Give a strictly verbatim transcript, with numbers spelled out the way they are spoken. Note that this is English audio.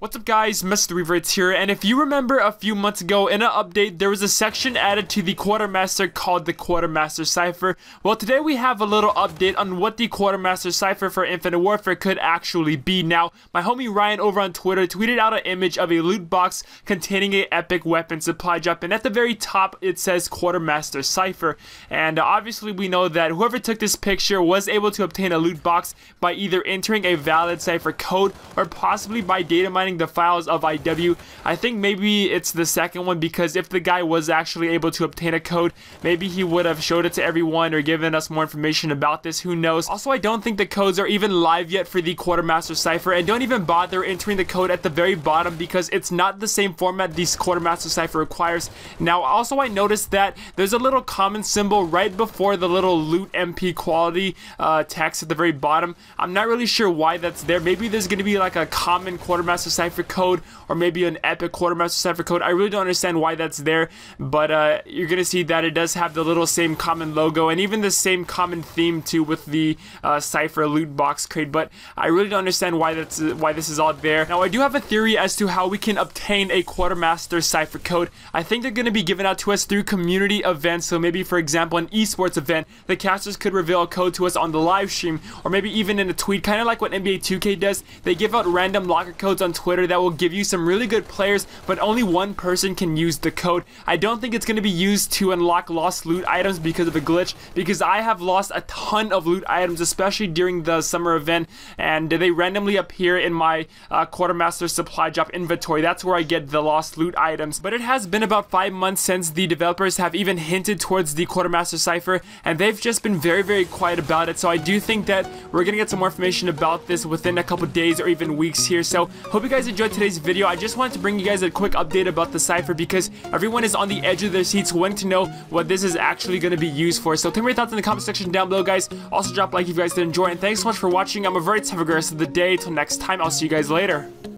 What's up guys, Mister Reverts here, and if you remember a few months ago in an update there was a section added to the Quartermaster called the Quartermaster Cipher. Well, today we have a little update on what the Quartermaster Cipher for Infinite Warfare could actually be. Now, my homie Ryan over on Twitter tweeted out an image of a loot box containing an epic weapon supply drop, and at the very top it says Quartermaster Cipher. And uh, obviously we know that whoever took this picture was able to obtain a loot box by either entering a valid cipher code or possibly by data mining the files of I W. I think maybe it's the second one, because if the guy was actually able to obtain a code, maybe he would have showed it to everyone or given us more information about this. Who knows? Also, I don't think the codes are even live yet for the Quartermaster Cipher, and don't even bother entering the code at the very bottom because it's not the same format this Quartermaster Cipher requires. Now, also I noticed that there's a little common symbol right before the little loot M P quality uh, text at the very bottom. I'm not really sure why that's there. Maybe there's going to be like a common Quartermaster Cipher Cipher code or maybe an epic Quartermaster Cipher code. I really don't understand why that's there, but uh, you're gonna see that it does have the little same common logo and even the same common theme too with the uh, Cipher loot box crate. But I really don't understand why that's uh, why this is all there. Now I do have a theory as to how we can obtain a Quartermaster Cipher code. I think they're gonna be given out to us through community events. So maybe, for example, an esports event, the casters could reveal a code to us on the live stream, or maybe even in a tweet, kind of like what N B A two K does. They give out random locker codes on Twitter. Twitter that will give you some really good players, but only one person can use the code. I don't think it's going to be used to unlock lost loot items because of a glitch, because I have lost a ton of loot items, especially during the summer event, and they randomly appear in my uh, Quartermaster supply drop inventory. That's where I get the lost loot items. But it has been about five months since the developers have even hinted towards the Quartermaster Cipher, and they've just been very very quiet about it. So I do think that we're going to get some more information about this within a couple days or even weeks here. So hope you guys enjoyed today's video. I just wanted to bring you guys a quick update about the Cipher because everyone is on the edge of their seats wanting to know what this is actually going to be used for. So tell me your thoughts in the comment section down below, guys. Also drop a like if you guys did enjoy, and thanks so much for watching. I'm Reverts. Have a great rest of the day. Till next time, I'll see you guys later.